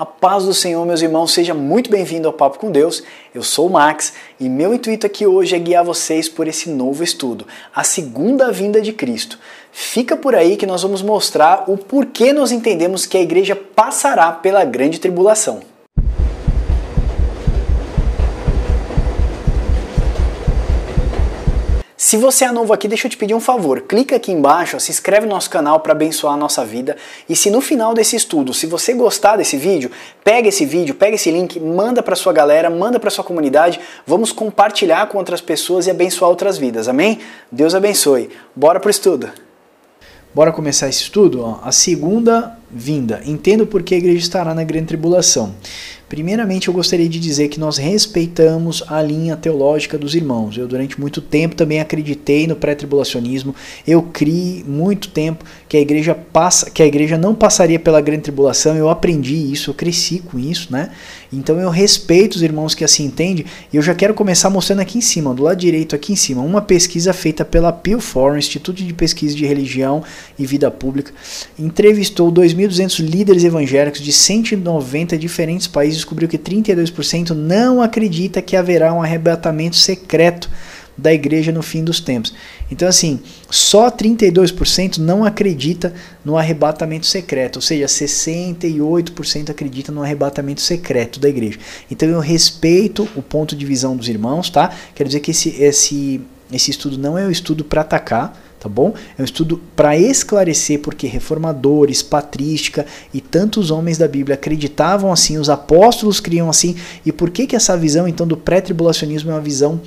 A paz do Senhor, meus irmãos, seja muito bem-vindo ao Papo com Deus. Eu sou o Max e meu intuito aqui hoje é guiar vocês por esse novo estudo, a segunda vinda de Cristo. Fica por aí que nós vamos mostrar o porquê nós entendemos que a igreja passará pela grande tribulação. Se você é novo aqui, deixa eu te pedir um favor, clica aqui embaixo, se inscreve no nosso canal para abençoar a nossa vida e se no final desse estudo, se você gostar desse vídeo, pega esse link, manda para sua galera, manda para sua comunidade, vamos compartilhar com outras pessoas e abençoar outras vidas, amém? Deus abençoe, bora pro estudo! Bora começar esse estudo? Ó, a segunda vinda, entendo por que a igreja estará na grande tribulação. Primeiramente, eu gostaria de dizer que nós respeitamos a linha teológica dos irmãos. Eu, durante muito tempo, também acreditei no pré-tribulacionismo. Eu criei muito tempo que a igreja não passaria pela grande tribulação. Eu aprendi isso, eu cresci com isso, né? Então, eu respeito os irmãos que assim entendem. E eu já quero começar mostrando aqui em cima, do lado direito aqui em cima, uma pesquisa feita pela Pew Forum, Instituto de Pesquisa de Religião e Vida Pública. Entrevistou 2.200 líderes evangélicos de 190 diferentes países. Descobriu que 32% não acredita que haverá um arrebatamento secreto da igreja no fim dos tempos. Então assim, só 32% não acredita no arrebatamento secreto, ou seja, 68% acredita no arrebatamento secreto da igreja. Então eu respeito o ponto de visão dos irmãos, tá? Quero dizer que esse estudo não é um estudo para atacar, tá bom? É um estudo para esclarecer porque reformadores, patrística e tantos homens da Bíblia acreditavam assim, os apóstolos criam assim, e por que essa visão então do pré-tribulacionismo é uma visão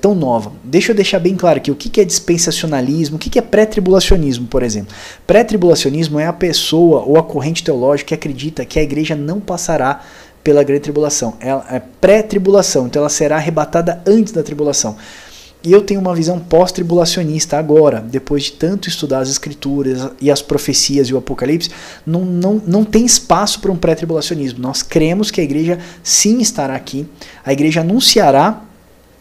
tão nova? Deixa eu deixar bem claro aqui, o que é dispensacionalismo, o que é pré-tribulacionismo, por exemplo? Pré-tribulacionismo é a pessoa ou a corrente teológica que acredita que a igreja não passará pela grande tribulação, ela é pré-tribulação, então ela será arrebatada antes da tribulação. E eu tenho uma visão pós-tribulacionista agora, depois de tanto estudar as escrituras e as profecias e o Apocalipse, não tem espaço para um pré-tribulacionismo. Nós cremos que a igreja sim estará aqui, a igreja anunciará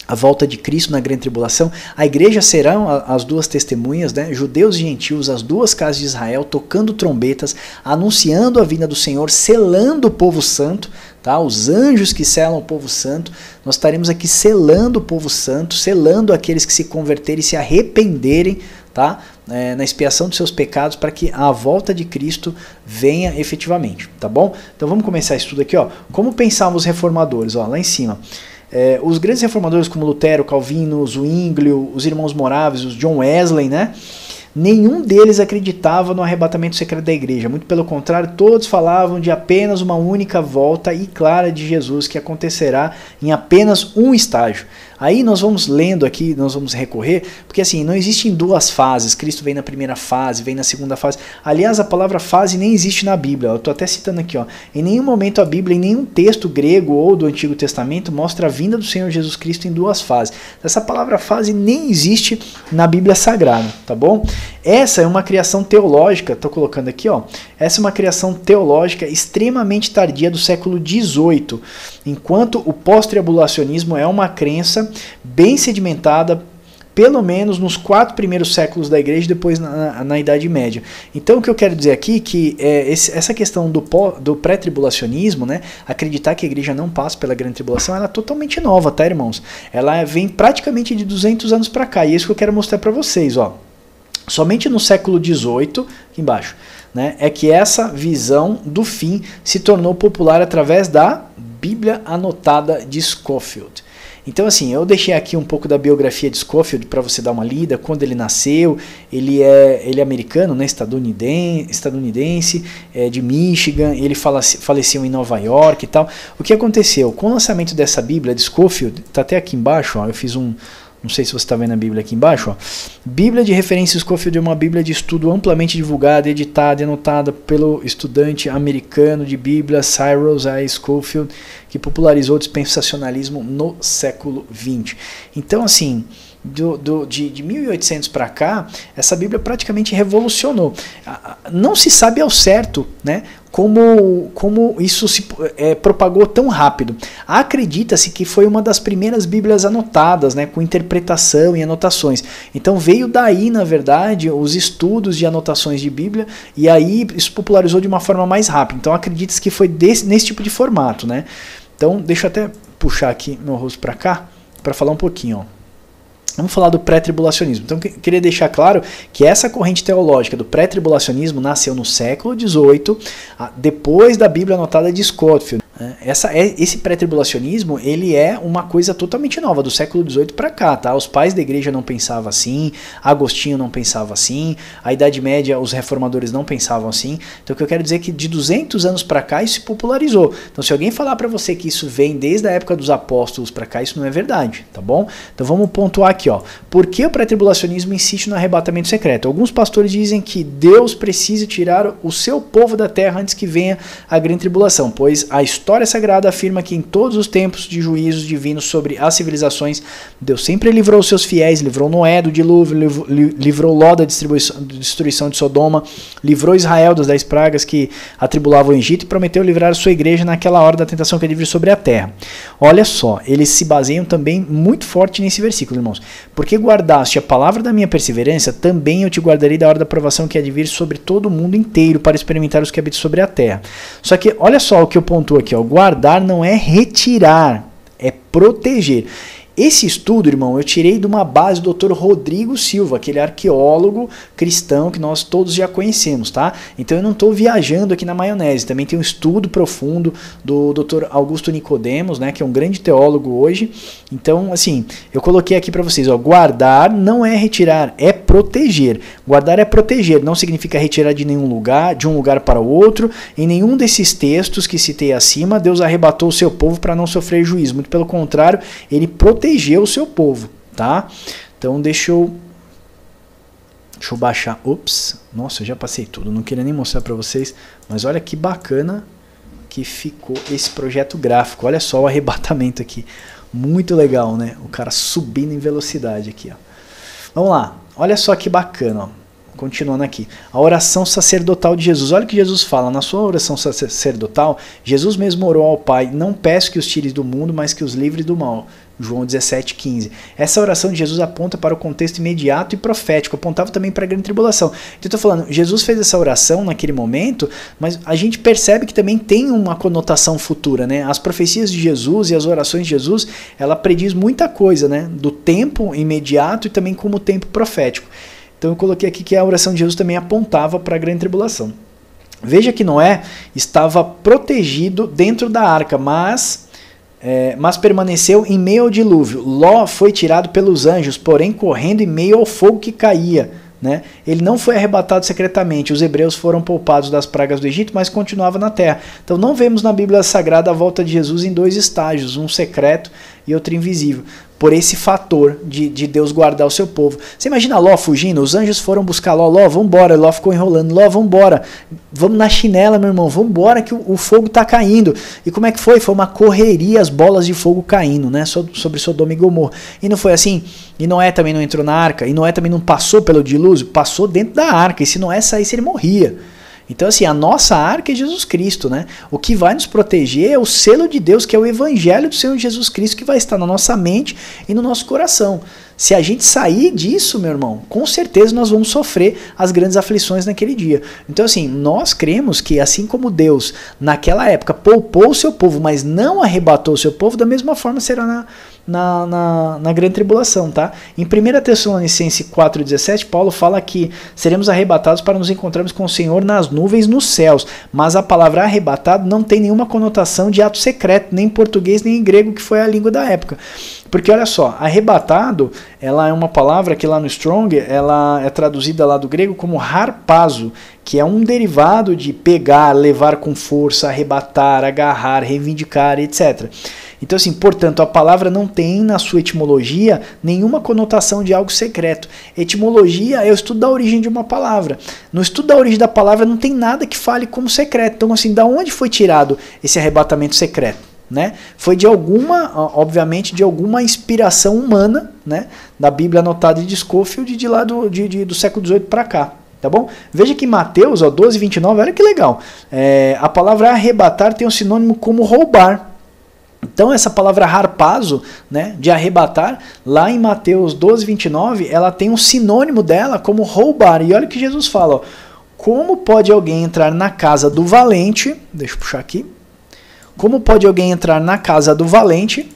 a volta de Cristo na grande tribulação, a igreja serão as duas testemunhas, né? Judeus e gentios, as duas casas de Israel, tocando trombetas, anunciando a vinda do Senhor, selando o povo santo, tá? Os anjos que selam o povo santo, nós estaremos aqui selando o povo santo, selando aqueles que se converterem e se arrependerem, tá? Na expiação dos seus pecados para que a volta de Cristo venha efetivamente, tá bom? Então vamos começar isso tudo aqui, ó. Como pensavam os reformadores, ó, lá em cima. Os grandes reformadores como Lutero, Calvino, Zwinglio, os irmãos Moraves, os John Wesley, né? Nenhum deles acreditava no arrebatamento secreto da igreja. Muito pelo contrário, todos falavam de apenas uma única volta e clara de Jesus que acontecerá em apenas um estágio. Aí nós vamos lendo aqui, nós vamos recorrer, porque assim, não existem duas fases. Cristo vem na primeira fase, vem na segunda fase. Aliás, a palavra fase nem existe na Bíblia. Eu estou até citando aqui, ó. Em nenhum momento a Bíblia, em nenhum texto grego ou do Antigo Testamento, mostra a vinda do Senhor Jesus Cristo em duas fases. Essa palavra fase nem existe na Bíblia Sagrada, tá bom? Essa é uma criação teológica, estou colocando aqui, ó. Essa é uma criação teológica extremamente tardia do século XVIII, enquanto o pós-tribulacionismo é uma crença bem sedimentada, pelo menos nos 4 primeiros séculos da igreja, depois na Idade Média. Então o que eu quero dizer aqui é que essa questão do pré-tribulacionismo, né, acreditar que a igreja não passa pela grande tribulação, ela é totalmente nova, tá, irmãos? Ela vem praticamente de 200 anos para cá, e é isso que eu quero mostrar para vocês, ó. Somente no século XVIII, aqui embaixo, né, é que essa visão do fim se tornou popular através da Bíblia Anotada de Scofield. Então assim, eu deixei aqui um pouco da biografia de Scofield para você dar uma lida, quando ele nasceu, ele é americano, né, estadunidense, de Michigan, ele faleceu em Nova York e tal. O que aconteceu? Com o lançamento dessa Bíblia de Scofield, está até aqui embaixo, ó, eu fiz um... Não sei se você está vendo a Bíblia aqui embaixo, ó. Bíblia de referência Scofield é uma Bíblia de estudo amplamente divulgada, editada e anotada pelo estudante americano de Bíblia Cyrus A. Scofield, que popularizou o dispensacionalismo no século XX. Então, assim, de 1800 para cá, essa Bíblia praticamente revolucionou. Não se sabe ao certo, né, como isso se propagou tão rápido. Acredita-se que foi uma das primeiras Bíblias anotadas, né, com interpretação e anotações. Então veio daí, na verdade, os estudos de anotações de Bíblia, e aí isso popularizou de uma forma mais rápida. Então acredita-se que foi nesse tipo de formato, né? Então deixa eu até puxar aqui meu rosto para cá para falar um pouquinho, ó. Vamos falar do pré-tribulacionismo. Então, queria deixar claro que essa corrente teológica do pré-tribulacionismo nasceu no século XVIII, depois da Bíblia anotada de Scofield. Esse pré-tribulacionismo, ele é uma coisa totalmente nova, do século XVIII para cá, tá? Os pais da igreja não pensavam assim, Agostinho não pensava assim, a Idade Média, os reformadores não pensavam assim. Então o que eu quero dizer é que de 200 anos para cá isso se popularizou. Então se alguém falar para você que isso vem desde a época dos apóstolos para cá, isso não é verdade, tá bom? Então vamos pontuar aqui, ó. Por que o pré-tribulacionismo insiste no arrebatamento secreto? Alguns pastores dizem que Deus precisa tirar o seu povo da terra antes que venha a grande tribulação, pois a história sagrada afirma que em todos os tempos de juízos divinos sobre as civilizações, Deus sempre livrou os seus fiéis, livrou Noé do dilúvio, livrou Ló da destruição de Sodoma, livrou Israel das 10 pragas que atribulavam o Egito e prometeu livrar a sua igreja naquela hora da tentação que ele livre sobre a terra. Olha só, eles se baseiam também muito forte nesse versículo, irmãos. Porque guardaste a palavra da minha perseverança, também eu te guardarei da hora da provação que há de vir sobre todo o mundo inteiro para experimentar os que habitam sobre a terra. Só que olha só o que eu pontuo aqui. Guardar não é retirar, é proteger. Esse estudo, irmão, eu tirei de uma base do Dr. Rodrigo Silva, aquele arqueólogo cristão que nós todos já conhecemos, tá? Então eu não estou viajando aqui na maionese. Também tem um estudo profundo do Dr. Augusto Nicodemus, né, que é um grande teólogo hoje. Então, assim, eu coloquei aqui para vocês, ó, guardar não é retirar, é proteger. Guardar é proteger, não significa retirar de nenhum lugar, de um lugar para o outro. Em nenhum desses textos que citei acima, Deus arrebatou o seu povo para não sofrer juízo. Muito pelo contrário, ele protegeu o seu povo, tá? Então deixa eu baixar. Ops, nossa, eu já passei tudo, não queria nem mostrar para vocês, mas olha que bacana que ficou esse projeto gráfico. Olha só o arrebatamento aqui, muito legal, né? O cara subindo em velocidade aqui, ó. Vamos lá, olha só que bacana, ó. Continuando aqui, a oração sacerdotal de Jesus. Olha o que Jesus fala, na sua oração sacerdotal, Jesus mesmo orou ao Pai, não peço que os tires do mundo, mas que os livre do mal. João 17,15. Essa oração de Jesus aponta para o contexto imediato e profético, apontava também para a grande tribulação. Então eu estou falando, Jesus fez essa oração naquele momento, mas a gente percebe que também tem uma conotação futura, né? As profecias de Jesus e as orações de Jesus, ela prediz muita coisa, né? Do tempo imediato e também como tempo profético. Então eu coloquei aqui que a oração de Jesus também apontava para a grande tribulação. Veja que Noé estava protegido dentro da arca, mas permaneceu em meio ao dilúvio. Ló foi tirado pelos anjos, porém correndo em meio ao fogo que caía, né? Ele não foi arrebatado secretamente. Os hebreus foram poupados das pragas do Egito, mas continuava na terra. Então não vemos na Bíblia Sagrada a volta de Jesus em dois estágios, um secreto e outro invisível, por esse fator de Deus guardar o seu povo. Você imagina Ló fugindo? Os anjos foram buscar Ló. Ló, vambora. Ló ficou enrolando. Ló, vambora. Vamos na chinela, meu irmão. Vambora que o fogo tá caindo. E como é que foi? Foi uma correria, as bolas de fogo caindo, né? Sobre Sodoma e Gomorra. E não foi assim? E Noé também não entrou na arca? E Noé também não passou pelo dilúvio? Passou dentro da arca. E se Noé saísse, ele morria. Então, assim, a nossa arca é Jesus Cristo, né? O que vai nos proteger é o selo de Deus, que é o evangelho do Senhor Jesus Cristo, que vai estar na nossa mente e no nosso coração. Se a gente sair disso, meu irmão, com certeza nós vamos sofrer as grandes aflições naquele dia. Então, assim, nós cremos que assim como Deus, naquela época, poupou o seu povo, mas não arrebatou o seu povo, da mesma forma será na grande tribulação, tá? Em 1 Tessalonicenses 4,17, Paulo fala que seremos arrebatados para nos encontrarmos com o Senhor nas nuvens nos céus, mas a palavra arrebatado não tem nenhuma conotação de ato secreto, nem em português, nem em grego, que foi a língua da época. Porque olha só, arrebatado, ela é uma palavra que lá no Strong, ela é traduzida lá do grego como harpazo, que é um derivado de pegar, levar com força, arrebatar, agarrar, reivindicar, etc. Então, assim, portanto, a palavra não tem na sua etimologia nenhuma conotação de algo secreto. Etimologia é o estudo da origem de uma palavra. No estudo da origem da palavra não tem nada que fale como secreto. Então, assim, da onde foi tirado esse arrebatamento secreto? né? Foi de alguma, obviamente, de alguma inspiração humana, né? Da Bíblia anotada de Scofield de lá do século XVIII para cá. Tá bom? Veja que Mateus, ó, 12, 29, olha que legal. A palavra arrebatar tem um sinônimo como roubar. Então essa palavra harpazo, né, de arrebatar, lá em Mateus 12, 29, ela tem um sinônimo dela como roubar. E olha o que Jesus fala, ó, como pode alguém entrar na casa do valente, deixa eu puxar aqui, como pode alguém entrar na casa do valente,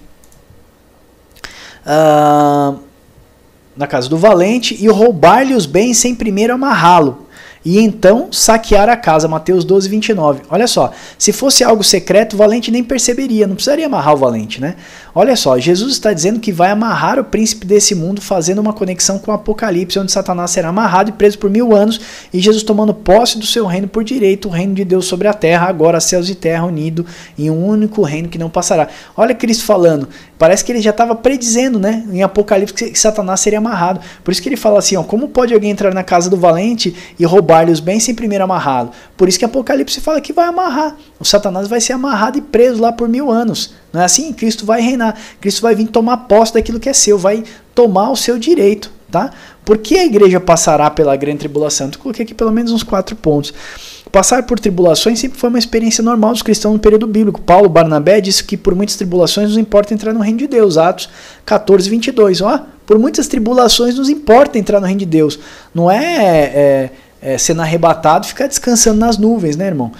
na casa do valente, e roubar-lhe os bens sem primeiro amarrá-lo, e então saquear a casa, Mateus 12, 29. Olha só, se fosse algo secreto, o valente nem perceberia, não precisaria amarrar o valente, né? Olha só, Jesus está dizendo que vai amarrar o príncipe desse mundo, fazendo uma conexão com o Apocalipse, onde Satanás será amarrado e preso por 1000 anos, e Jesus tomando posse do seu reino por direito, o reino de Deus sobre a terra, agora céus e terra unido em um único reino que não passará. Olha Cristo falando, parece que ele já estava predizendo, né, em Apocalipse, que Satanás seria amarrado. Por isso que ele fala assim, ó, como pode alguém entrar na casa do valente e roubar-lhe os bens sem primeiro amarrá-lo? Por isso que Apocalipse fala que vai amarrar. O Satanás vai ser amarrado e preso lá por 1000 anos. Não é assim? Cristo vai reinar. Cristo vai vir tomar posse daquilo que é seu, vai tomar o seu direito, tá? Por que a igreja passará pela grande tribulação? Eu coloquei aqui pelo menos uns 4 pontos. Passar por tribulações sempre foi uma experiência normal dos cristãos no período bíblico. Paulo Barnabé disse que por muitas tribulações nos importa entrar no reino de Deus. Atos 14, 22. Ó, por muitas tribulações nos importa entrar no reino de Deus. Não é, sendo arrebatado e ficar descansando nas nuvens, né, irmão?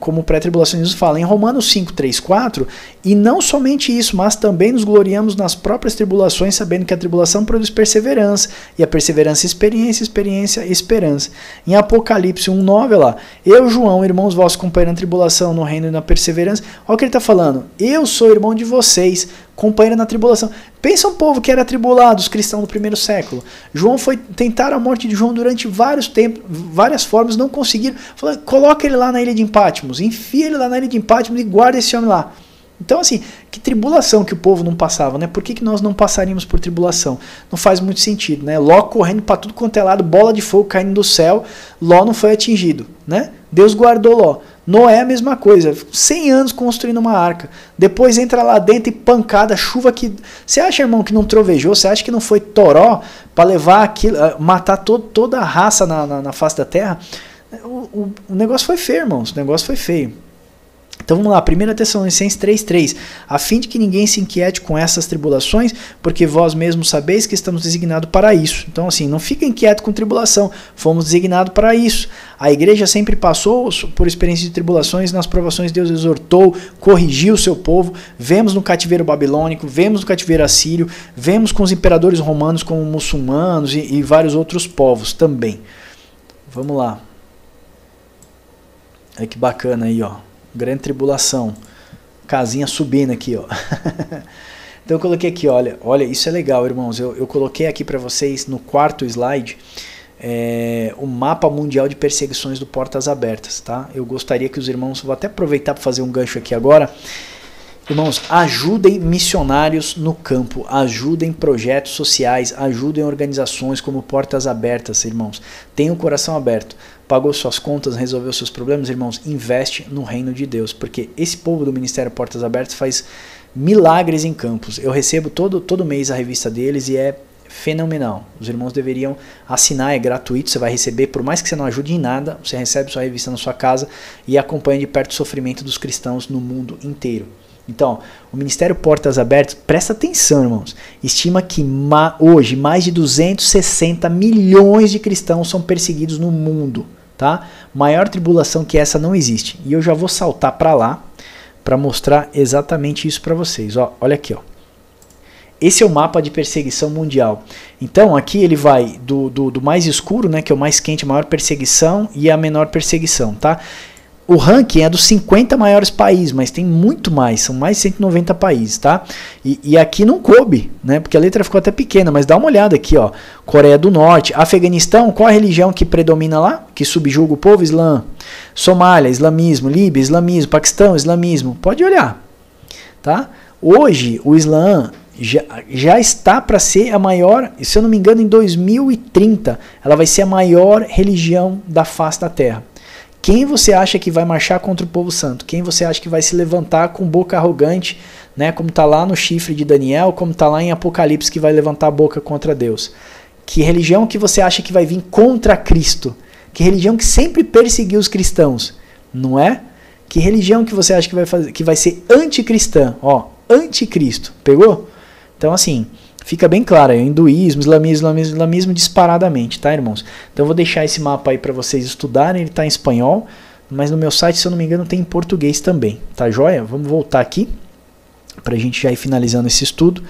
Como o pré-tribulacionismo fala, em Romanos 5, 3, 4, e não somente isso, mas também nos gloriamos nas próprias tribulações, sabendo que a tribulação produz perseverança, e a perseverança experiência, experiência esperança. Em Apocalipse 1, 9, olha lá, eu, João, irmãos vossos, companheiro na tribulação, no reino e na perseverança, olha o que ele está falando, eu sou irmão de vocês, companheiro na tribulação. Pensa um povo que era atribulado, os cristãos do primeiro século. João foi tentar a morte de João durante vários tempos, várias formas, não conseguiram. Falaram, coloca ele lá na ilha de Pátimos, enfia ele lá na ilha de Pátimos e guarda esse homem lá. Então assim, que tribulação que o povo não passava, né? Por que que nós não passaríamos por tribulação? Não faz muito sentido, né? Ló correndo para tudo quanto é lado, bola de fogo caindo do céu, Ló não foi atingido, né? Deus guardou Ló. Noé a mesma coisa, 100 anos construindo uma arca, depois entra lá dentro e pancada, chuva que... Você acha, irmão, que não trovejou? Você acha que não foi toró para levar aquilo, matar toda a raça na face da terra? O negócio foi feio, irmãos, o negócio foi feio. Então vamos lá, 1 Tessalonicenses 3,3, a fim de que ninguém se inquiete com essas tribulações, porque vós mesmos sabeis que estamos designados para isso. Então assim, não fica inquieto com tribulação, fomos designados para isso. A igreja sempre passou por experiência de tribulações, nas provações Deus exortou, corrigiu o seu povo, vemos no cativeiro babilônico, vemos no cativeiro assírio, vemos com os imperadores romanos como muçulmanos e vários outros povos também. Vamos lá. Olha que bacana aí, ó. Grande tribulação, casinha subindo aqui, ó. Então eu coloquei aqui, olha, isso é legal, irmãos, eu coloquei aqui para vocês no 4º slide o mapa mundial de perseguições do Portas Abertas, tá? Eu gostaria que os irmãos, vou até aproveitar para fazer um gancho aqui agora, irmãos, ajudem missionários no campo, ajudem projetos sociais, ajudem organizações como Portas Abertas, irmãos, tenham o coração aberto. Pagou suas contas, resolveu seus problemas, irmãos, investe no reino de Deus, porque esse povo do Ministério Portas Abertas faz milagres em campos. Eu recebo todo mês a revista deles e é fenomenal. Os irmãos deveriam assinar, é gratuito, você vai receber, por mais que você não ajude em nada, você recebe sua revista na sua casa e acompanha de perto o sofrimento dos cristãos no mundo inteiro. Então, o Ministério Portas Abertas, presta atenção, irmãos, estima que hoje mais de 260 milhões de cristãos são perseguidos no mundo. Tá? Maior tribulação que essa não existe. E eu já vou saltar para lá para mostrar exatamente isso para vocês. Ó, olha aqui, ó. Esse é o mapa de perseguição mundial. Então aqui ele vai do mais escuro, né, que é o mais quente, maior perseguição, e a menor perseguição. Tá? O ranking é dos 50 maiores países, mas tem muito mais, são mais de 190 países, tá? E aqui não coube, né? Porque a letra ficou até pequena, mas dá uma olhada aqui, ó. Coreia do Norte, Afeganistão, qual a religião que predomina lá? Que subjuga o povo? Islã. Somália, islamismo. Líbia, islamismo. Paquistão, islamismo. Pode olhar, tá? Hoje, o Islã já está para ser a maior, se eu não me engano, em 2030, ela vai ser a maior religião da face da Terra. Quem você acha que vai marchar contra o povo santo? Quem você acha que vai se levantar com boca arrogante, né? Como está lá no chifre de Daniel, como está lá em Apocalipse, que vai levantar a boca contra Deus? Que religião que você acha que vai vir contra Cristo? Que religião que sempre perseguiu os cristãos, não é? Que religião que você acha que vai fazer, que vai ser anticristã? Ó, anticristo, pegou? Então assim, fica bem claro, hinduísmo, islamismo disparadamente, tá, irmãos? Então eu vou deixar esse mapa aí para vocês estudarem, ele tá em espanhol, mas no meu site, se eu não me engano, tem em português também, tá joia? Vamos voltar aqui, pra gente já ir finalizando esse estudo.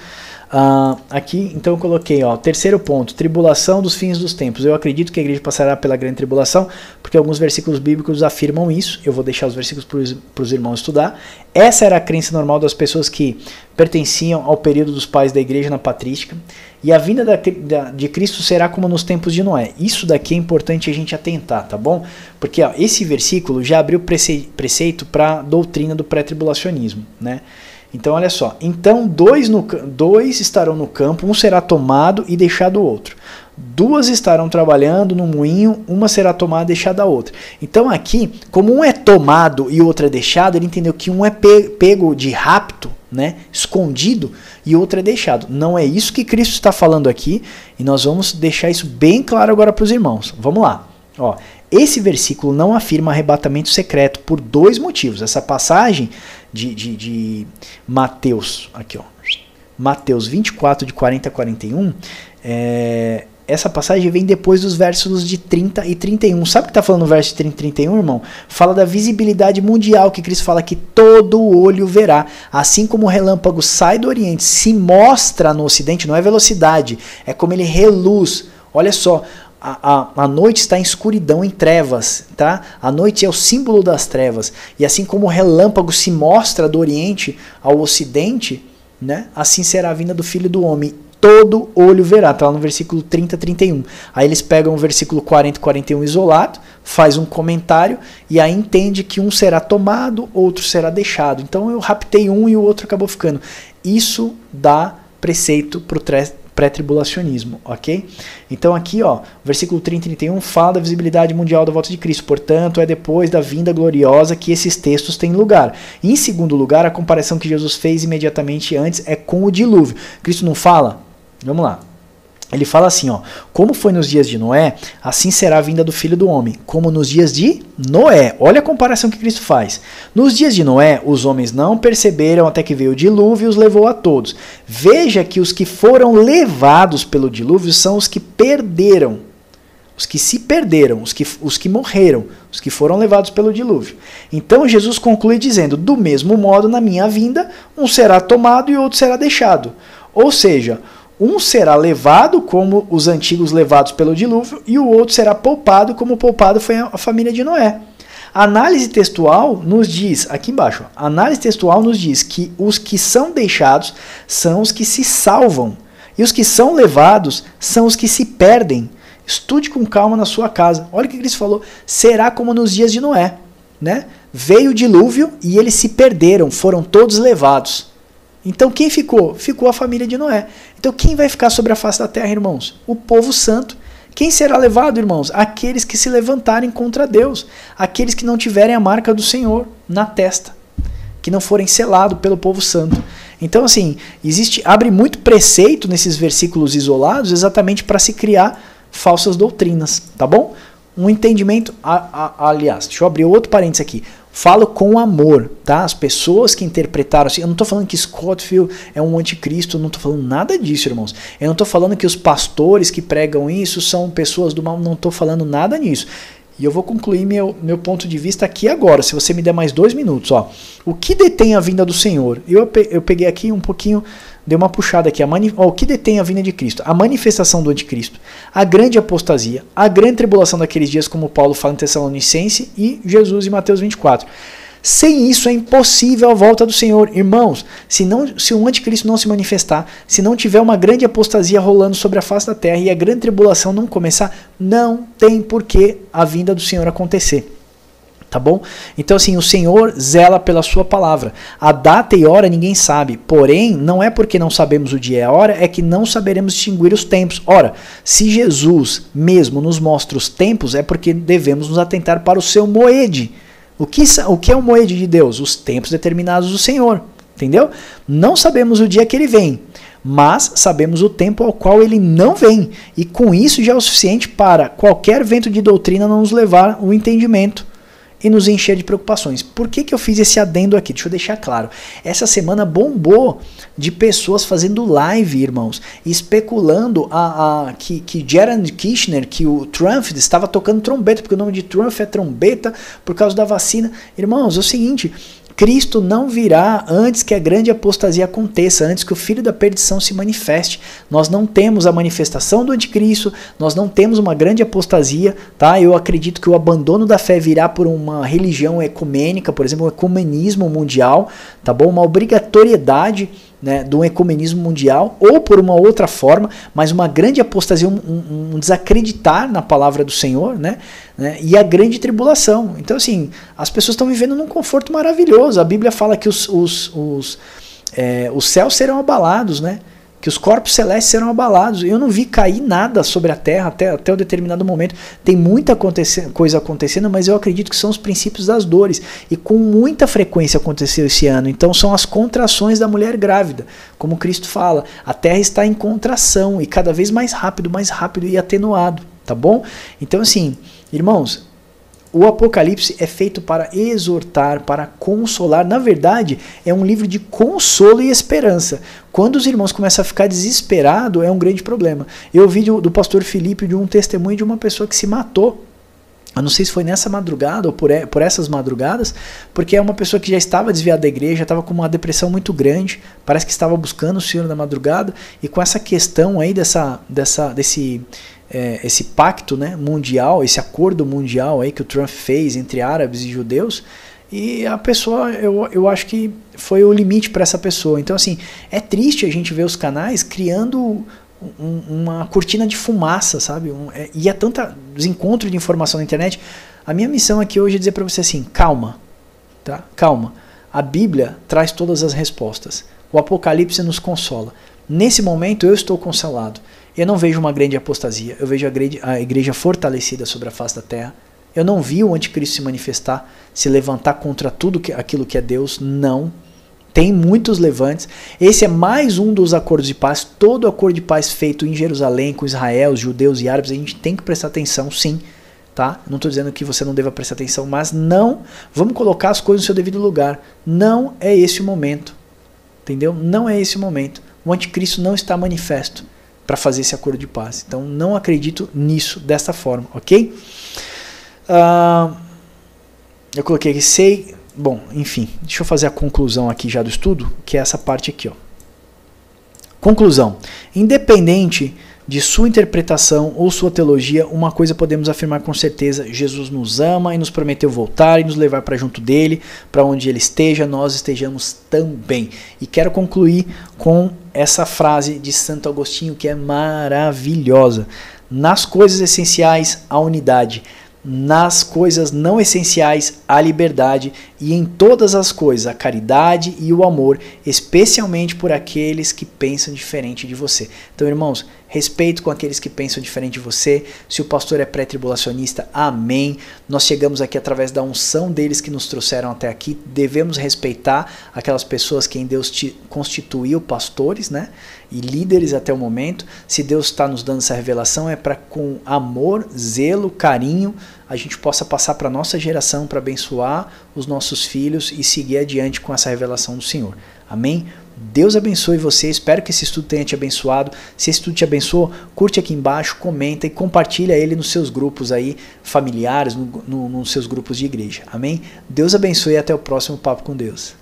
Aqui, então eu coloquei, ó, terceiro ponto, tribulação dos fins dos tempos. Eu acredito que a igreja passará pela grande tribulação, porque alguns versículos bíblicos afirmam isso. Eu vou deixar os versículos para os irmãos estudar. Essa era a crença normal das pessoas que pertenciam ao período dos pais da igreja na patrística. E a vinda de Cristo será como nos tempos de Noé. Isso daqui é importante a gente atentar, tá bom? Porque ó, esse versículo já abriu preceito para a doutrina do pré-tribulacionismo, né? Então, olha só. Então, dois estarão no campo, um será tomado e deixado o outro. Duas estarão trabalhando no moinho, uma será tomada e deixada a outra. Então, aqui, como um é tomado e o outro é deixado, ele entendeu que um é pego de rapto, né, escondido, e outro é deixado. Não é isso que Cristo está falando aqui, e nós vamos deixar isso bem claro agora para os irmãos. Vamos lá. Ó, esse versículo não afirma arrebatamento secreto por dois motivos. Essa passagem de Mateus, aqui ó, Mateus 24, de 40 a 41, essa passagem vem depois dos versos de 30 e 31. Sabe o que está falando no verso de 30 e 31, irmão? Fala da visibilidade mundial, que Cristo fala que todo olho verá. Assim como o relâmpago sai do Oriente, se mostra no Ocidente, não é velocidade, é como ele reluz. Olha só. A noite está em escuridão, em trevas, tá? A noite é o símbolo das trevas. E assim como o relâmpago se mostra do Oriente ao Ocidente, né? Assim será a vinda do Filho do Homem. Todo olho verá. Tá lá no versículo 30, 31. Aí eles pegam o versículo 40 e 41 isolado, faz um comentário e aí entende que um será tomado, outro será deixado. Então eu raptei um e o outro acabou ficando. Isso dá preceito para o pré-tribulacionismo, ok? Então aqui, ó, versículo 30 e 31 fala da visibilidade mundial da volta de Cristo, portanto é depois da vinda gloriosa que esses textos têm lugar. E, em segundo lugar, a comparação que Jesus fez imediatamente antes é com o dilúvio. Cristo não fala? Vamos lá. Ele fala assim, ó, como foi nos dias de Noé, assim será a vinda do Filho do Homem, como nos dias de Noé. Olha a comparação que Cristo faz. Nos dias de Noé, os homens não perceberam até que veio o dilúvio e os levou a todos. Veja que os que foram levados pelo dilúvio são os que perderam, os que se perderam, os que morreram, os que foram levados pelo dilúvio. Então Jesus conclui dizendo, do mesmo modo, na minha vinda, um será tomado e outro será deixado. Ou seja, um será levado como os antigos levados pelo dilúvio e o outro será poupado como poupado foi a família de Noé. A análise textual nos diz, aqui embaixo, a análise textual nos diz que os que são deixados são os que se salvam e os que são levados são os que se perdem. Estude com calma na sua casa. Olha o que Cristo falou, será como nos dias de Noé, né? Veio o dilúvio e eles se perderam, foram todos levados. Então quem ficou? Ficou a família de Noé. Então quem vai ficar sobre a face da terra, irmãos? O povo santo. Quem será levado, irmãos? Aqueles que se levantarem contra Deus. Aqueles que não tiverem a marca do Senhor na testa. Que não forem selados pelo povo santo. Então assim, abre muito preceito nesses versículos isolados exatamente para se criar falsas doutrinas, tá bom? Um entendimento, aliás, deixa eu abrir outro parênteses aqui. Falo com amor, tá? As pessoas que interpretaram assim, eu não estou falando que Scofield é um anticristo, eu não estou falando nada disso, irmãos. Eu não estou falando que os pastores que pregam isso são pessoas do mal, não estou falando nada nisso. E eu vou concluir meu ponto de vista aqui agora, se você me der mais 2 minutos. Ó. O que detém a vinda do Senhor? Eu peguei aqui um pouquinho, dei uma puxada aqui. Ó, o que detém a vinda de Cristo? A manifestação do anticristo, a grande apostasia, a grande tribulação daqueles dias, como Paulo fala em Tessalonicense, e Jesus em Mateus 24. Sem isso é impossível a volta do Senhor. Irmãos, se o anticristo não se manifestar, se não tiver uma grande apostasia rolando sobre a face da terra e a grande tribulação não começar, não tem por que a vinda do Senhor acontecer. tá bom? Então assim, o Senhor zela pela sua palavra. A data e hora ninguém sabe, porém, não é porque não sabemos o dia e a hora, é que não saberemos distinguir os tempos. Ora, se Jesus mesmo nos mostra os tempos, é porque devemos nos atentar para o seu moede. O que é o moede de Deus? Os tempos determinados do Senhor, entendeu? Não sabemos o dia que ele vem, mas sabemos o tempo ao qual ele não vem, e com isso já é o suficiente para qualquer vento de doutrina não nos levar ao entendimento e nos encher de preocupações. Por que que eu fiz esse adendo aqui? Deixa eu deixar claro. Essa semana bombou de pessoas fazendo live, irmãos, especulando que Jared Kushner, que o Trump estava tocando trombeta, porque o nome de Trump é trombeta, por causa da vacina. Irmãos, é o seguinte, Cristo não virá antes que a grande apostasia aconteça, antes que o filho da perdição se manifeste. Nós não temos a manifestação do anticristo, nós não temos uma grande apostasia, tá? Eu acredito que o abandono da fé virá por uma religião ecumênica, por exemplo, um ecumenismo mundial, tá bom? Uma obrigatoriedade, né, do ecumenismo mundial, ou por uma outra forma, mas uma grande apostasia, um desacreditar na palavra do Senhor, né, e a grande tribulação. Então assim, as pessoas estão vivendo num conforto maravilhoso. A Bíblia fala que os céus serão abalados, né, que os corpos celestes serão abalados. Eu não vi cair nada sobre a terra até um determinado momento. Tem muita coisa acontecendo, mas eu acredito que são os princípios das dores. E com muita frequência aconteceu esse ano. Então são as contrações da mulher grávida. Como Cristo fala, a terra está em contração e cada vez mais rápido e atenuado, tá bom? Então assim, irmãos, o Apocalipse é feito para exortar, para consolar. Na verdade, é um livro de consolo e esperança. Quando os irmãos começam a ficar desesperados, é um grande problema. Eu ouvi do pastor Felipe de um testemunho de uma pessoa que se matou. Eu não sei se foi nessa madrugada ou por essas madrugadas, porque é uma pessoa que já estava desviada da igreja, estava com uma depressão muito grande, parece que estava buscando o Senhor na madrugada, e com essa questão aí desse pacto, né, mundial, esse acordo mundial aí que o Trump fez entre árabes e judeus, e a pessoa, eu acho que foi o limite para essa pessoa. Então assim, é triste a gente ver os canais criando uma cortina de fumaça, sabe? E há tantos encontros de informação na internet. A minha missão aqui hoje é dizer para você assim, calma, tá? Calma. A Bíblia traz todas as respostas. O Apocalipse nos consola. Nesse momento eu estou consolado. Eu não vejo uma grande apostasia. Eu vejo a igreja fortalecida sobre a face da terra. Eu não vi o anticristo se manifestar, se levantar contra tudo aquilo que é Deus. Não. Tem muitos levantes. Esse é mais um dos acordos de paz. Todo acordo de paz feito em Jerusalém, com Israel, os judeus e árabes, a gente tem que prestar atenção, sim. Tá? Não estou dizendo que você não deva prestar atenção, mas não. Vamos colocar as coisas no seu devido lugar. Não é esse o momento. Entendeu? Não é esse o momento. O anticristo não está manifesto para fazer esse acordo de paz. Então não acredito nisso, dessa forma, ok? Eu coloquei aqui, sei... Bom, enfim, deixa eu fazer a conclusão aqui já do estudo, que é essa parte aqui, ó. Conclusão. Independente de sua interpretação ou sua teologia, uma coisa podemos afirmar com certeza: Jesus nos ama e nos prometeu voltar e nos levar para junto dele, para onde ele esteja, nós estejamos também. E quero concluir com essa frase de Santo Agostinho, que é maravilhosa. Nas coisas essenciais, a unidade. Nas coisas não essenciais, a liberdade, e em todas as coisas, a caridade e o amor, especialmente por aqueles que pensam diferente de você. Então, irmãos, respeito com aqueles que pensam diferente de você. Se o pastor é pré-tribulacionista, amém. Nós chegamos aqui através da unção deles que nos trouxeram até aqui. Devemos respeitar aquelas pessoas que em Deus te constituiu pastores, né? E líderes até o momento. Se Deus está nos dando essa revelação, é para com amor, zelo, carinho, a gente possa passar para a nossa geração, para abençoar os nossos filhos e seguir adiante com essa revelação do Senhor. Amém? Deus abençoe você, espero que esse estudo tenha te abençoado. Se esse estudo te abençoou, curte aqui embaixo, comenta e compartilha ele nos seus grupos aí familiares, nos seus grupos de igreja. Amém? Deus abençoe e até o próximo Papo com Deus.